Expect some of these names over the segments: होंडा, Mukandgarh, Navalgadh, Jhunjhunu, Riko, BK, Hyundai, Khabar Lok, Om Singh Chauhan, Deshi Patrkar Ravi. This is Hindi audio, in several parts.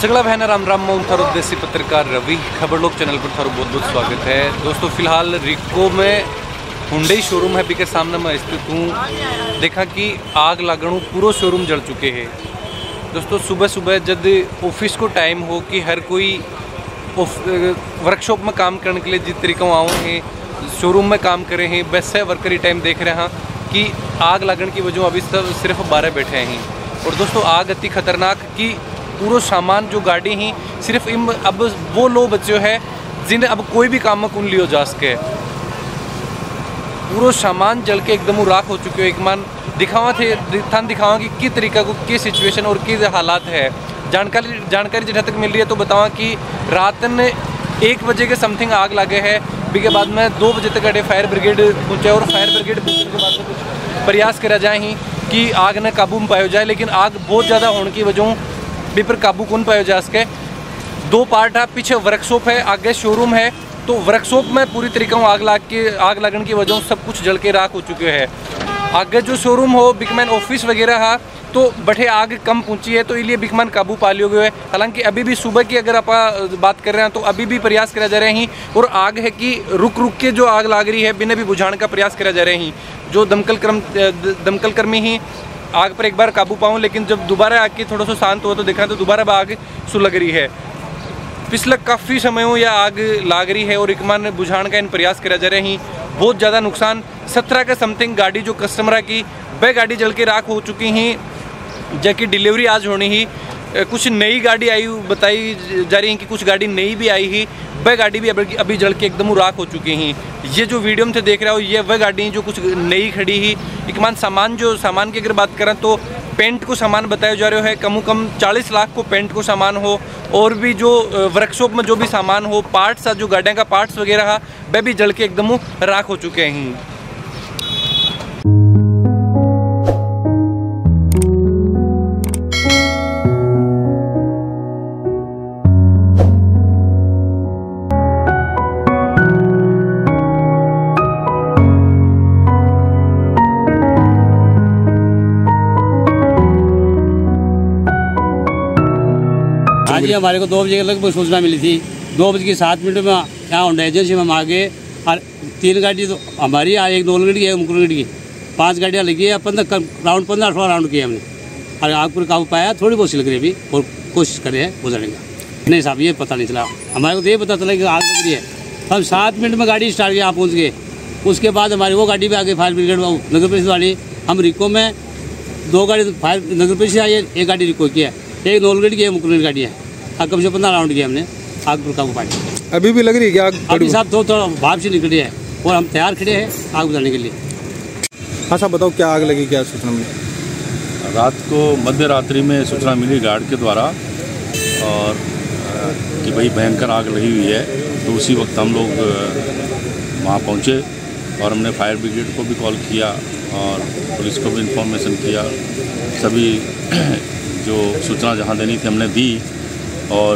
सगड़ा बहन राम राम मोम थारो देसी पत्रकार रवि खबर लोक चैनल पर थारो बहुत बहुत स्वागत है। दोस्तों फिलहाल रिको में हुंडई शोरूम है बीके सामने मैं स्थित हूँ। देखा कि आग लागणू पूरा शोरूम जल चुके हैं। दोस्तों सुबह सुबह जब ऑफिस को टाइम हो कि हर कोई वर्कशॉप में काम करने के लिए जिस तरीक़ों आए हैं शोरूम में काम करे हैं वैसे वर्कर ही टाइम देख रहे हैं कि आग लागण की वजह अभी सब सिर्फ 12 बैठे हैं। और दोस्तों आग अति खतरनाक कि पूरा सामान जो गाड़ी ही सिर्फ इम अब वो लोग बच्चों है जिन्हें अब कोई भी काम में कौन लियो जा सके। पूरा सामान जल के एकदम राख हो चुके हो। एक मान दिखावा थे थान दिखावा कि किस तरीका को किस सिचुएशन और किस हालात है। जानकारी जहाँ तक मिल रही है तो बतावा कि रात ने 1 बजे के समथिंग आग लगे है। बीके बाद में 2 बजे तक अटे फायर ब्रिगेड पहुँचे और फायर ब्रिगेड पहुँचने के बाद में कुछ प्रयास करा जाए ही कि आग ने काबू में पाया जाए, लेकिन आग बहुत ज़्यादा होने की वजह भी पर काबू कौन पाया जा सके। 2 पार्ट है, पीछे वर्कशॉप है आगे शोरूम है। तो वर्कशॉप में पूरी तरीक़ा आग लगने की वजह सब कुछ जल के राख हो चुके हैं। आगे जो शोरूम हो बिकमैन ऑफिस वगैरह है तो बठे आग कम पहुंची है तो इसलिए बिकमैन काबू पा लियो गए। हालांकि अभी भी सुबह की अगर आप बात कर रहे हैं तो अभी भी प्रयास करा जा रहे हैं और आग है कि रुक के जो आग लग रही है बिना भी बुझाने का प्रयास करा जा रहे हैं। जो दमकलकर्मी ही आग पर एक बार काबू पाऊँ, लेकिन जब दोबारा आग की थोड़ा सा शांत हुआ तो देखा तो दोबारा आग सुलग रही है। पिछला काफ़ी समय हो यह आग लाग रही है और एकमान बुझाने का इन प्रयास करा जा रहे हैं। बहुत ज़्यादा नुकसान 17 का समथिंग गाड़ी जो कस्टमर की वह गाड़ी जल के राख हो चुकी हैं, जबकि डिलीवरी आज होनी ही। कुछ नई गाड़ी आई बताई जा रही है कि कुछ गाड़ी नई भी आई ही, वह गाड़ी भी अभी जल के एकदम राख हो चुकी हैं। ये जो वीडियो में थे देख रहे हो ये वह गाड़ी जो कुछ नई खड़ी ही। एक मान सामान की अगर बात करें तो पेंट को सामान बताया जा रहा है कम कम 40 लाख को पेंट को सामान हो और भी जो वर्कशॉप में जो भी सामान हो पार्ट्स जो गाड़ियाँ का पार्ट्स वगैरह है वह भी जल के एकदम राख हो चुके हैं। आज हमारे को 2 बजे लगभग सूचना मिली थी। 2 बजे की 7 मिनट में यहाँ होंडा एजेंसी में हम आ गए और 3 गाड़ी तो हमारी यहाँ एक नवलगढ़ की है मुकंदगढ़ की 5 गाड़ियाँ लगी है। 15-18 राउंड किए हमने और आग पर काबू पाया। थोड़ी बहुत सिलक रही अभी और कोशिश कर रहे हैं बुझाने का। नहीं साहब ये पता नहीं चला हमारे को तो ये पता चला कि आग लग रही है। हम 7 मिनट में गाड़ी स्टार्ट यहाँ पहुँच गए। उसके बाद हमारी वो गाड़ी भी आ गई फायर ब्रिगेड नगर परिषद वाली। हम रिको में 2 गाड़ी फायर नगर परिषद आई है, 1 गाड़ी रिको की है, 1 नवलगढ़ की है मुकंदगढ़ गाड़ी है। आग कम से 15 राउंड किया हमने। आग पर काबू पाई। अभी भी लग रही है कि आग अभी साहब थोड़ा भाप से निकली है और हम तैयार खड़े हैं आग बुझाने के लिए। हाँ साहब बताओ क्या आग लगी क्या सूचना मिली? रात को मध्य रात्रि में सूचना मिली गार्ड के द्वारा और कि भाई भयंकर आग लगी हुई है। तो उसी वक्त हम लोग वहाँ पहुँचे और हमने फायर ब्रिगेड को भी कॉल किया और पुलिस को भी इंफॉर्मेशन किया। सभी जो सूचना जहाँ देनी थी हमने दी और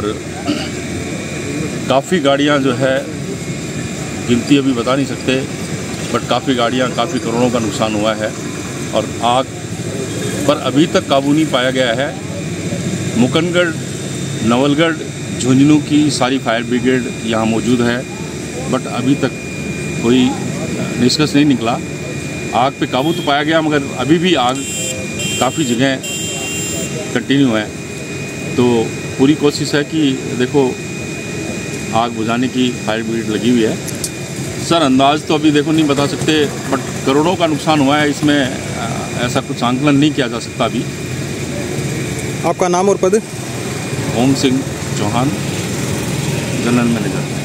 काफ़ी गाड़ियाँ जो है गिनती अभी बता नहीं सकते बट काफ़ी गाड़ियाँ काफ़ी करोड़ों का नुकसान हुआ है और आग पर अभी तक काबू नहीं पाया गया है। मुकंदगढ़ नवलगढ़ झुंझुनू की सारी फायर ब्रिगेड यहाँ मौजूद है बट अभी तक कोई निष्कर्ष नहीं निकला। आग पे काबू तो पाया गया मगर अभी भी आग काफ़ी जगह कंटिन्यू है। तो पूरी कोशिश है कि देखो आग बुझाने की फायर ब्रिगेड लगी हुई है। सर अंदाज़ तो अभी देखो नहीं बता सकते बट करोड़ों का नुकसान हुआ है, इसमें ऐसा कुछ आंकलन नहीं किया जा सकता अभी। आपका नाम और पद? Om Singh Chauhan, general manager.